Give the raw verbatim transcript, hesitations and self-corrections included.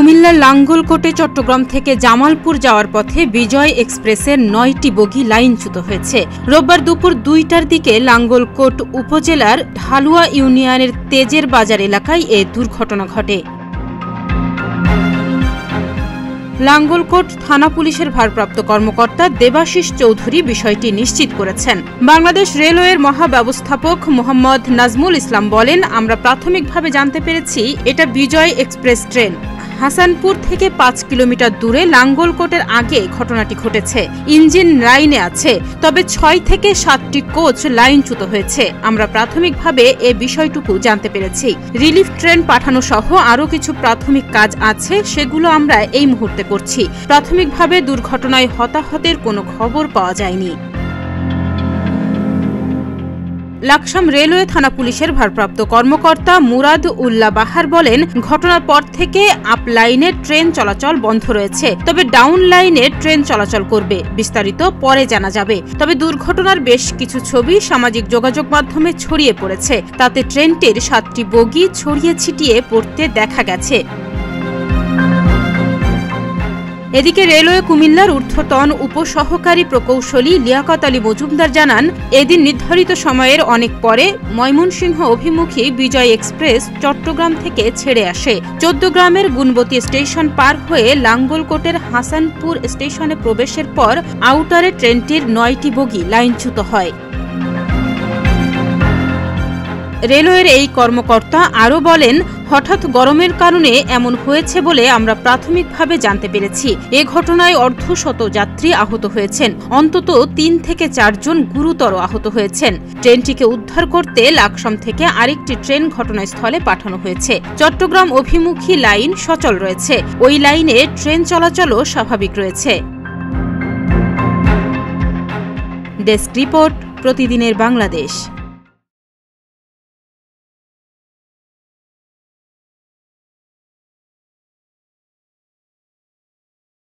কুমিল্লার লাঙ্গলকোটে চট্টগ্রাম থেকে জামালপুর যাওয়ার পথে বিজয় এক্সপ্রেসের নয়টি বগি লাইনচ্যুত হয়েছে। রোববার দুপুর দুইটার দিকে লাঙ্গলকোট উপজেলার ঢালুয়া ইউনিয়নের তেজের বাজার এলাকায় এ দুর্ঘটনা ঘটে। লাঙ্গলকোট থানা পুলিশের ভারপ্রাপ্ত কর্মকর্তা দেবাশীষ চৌধুরী বিষয়টি নিশ্চিত করেছেন। বাংলাদেশ রেলওয়ের মহাব্যবস্থাপক মোহাম্মদ নাজমুল ইসলাম বলেন, আমরা প্রাথমিকভাবে জানতে পেরেছি এটা বিজয় এক্সপ্রেস ট্রেন। হাসানপুর থেকে পাঁচ কিলোমিটার দূরে লাঙ্গলকোটের আগে ঘটনাটি ঘটেছে। ইঞ্জিন লাইনে আছে, তবে ছয় থেকে সাতটি কোচ লাইনচ্যুত হয়েছে। আমরা প্রাথমিকভাবে এ বিষয়টুকু জানতে পেরেছি। রিলিফ ট্রেন পাঠানো সহ আরও কিছু প্রাথমিক কাজ আছে, সেগুলো আমরা এই মুহূর্তে করছি। প্রাথমিকভাবে দুর্ঘটনায় হতাহতের কোনো খবর পাওয়া যায়নি। লাকসাম রেলওয়ে থানা পুলিশের ভারপ্রাপ্ত কর্মকর্তা মুরাদ উল্লাহ বাহার বলেন, ঘটনার পর থেকে আপ লাইনে ট্রেন চলাচল বন্ধ রয়েছে, তবে ডাউন লাইনে ট্রেন চলাচল করবে। বিস্তারিত পরে জানা যাবে। তবে দুর্ঘটনার বেশ কিছু ছবি সামাজিক যোগাযোগ মাধ্যমে ছড়িয়ে পড়েছে। তাতে ট্রেনটির সাতটি বগি ছড়িয়ে ছিটিয়ে পড়তে দেখা গেছে। এদিকে রেলওয়ে কুমিল্লার ঊর্ধ্বতন উপসহকারী প্রকৌশলী লিয়াকত আলী মজুমদার জানান, এদিন নির্ধারিত সময়ের অনেক পরে ময়মনসিংহ অভিমুখী বিজয় এক্সপ্রেস চট্টগ্রাম থেকে ছেড়ে আসে। চৌদ্দগ্রামের গুনবতী স্টেশন পার হয়ে লাঙ্গলকোটের হাসানপুর স্টেশনে প্রবেশের পর আউটারে ট্রেনটির নয়টি বগি লাইনচ্যুত হয়। রেলওয়ের এই কর্মকর্তা আরও বলেন, হঠাৎ গরমের কারণে এমন হয়েছে বলে আমরা প্রাথমিকভাবে জানতে পেরেছি। এ ঘটনায় অর্ধশত যাত্রী আহত হয়েছেন, অন্তত তিন থেকে চারজন গুরুতর আহত হয়েছেন। ট্রেনটিকে উদ্ধার করতে লাকসাম থেকে আরেকটি ট্রেন ঘটনাস্থলে পাঠানো হয়েছে। চট্টগ্রাম অভিমুখী লাইন সচল রয়েছে। ওই লাইনে ট্রেন চলাচলও স্বাভাবিক রয়েছে। ডেস্ক রিপোর্ট, প্রতিদিনের বাংলাদেশ।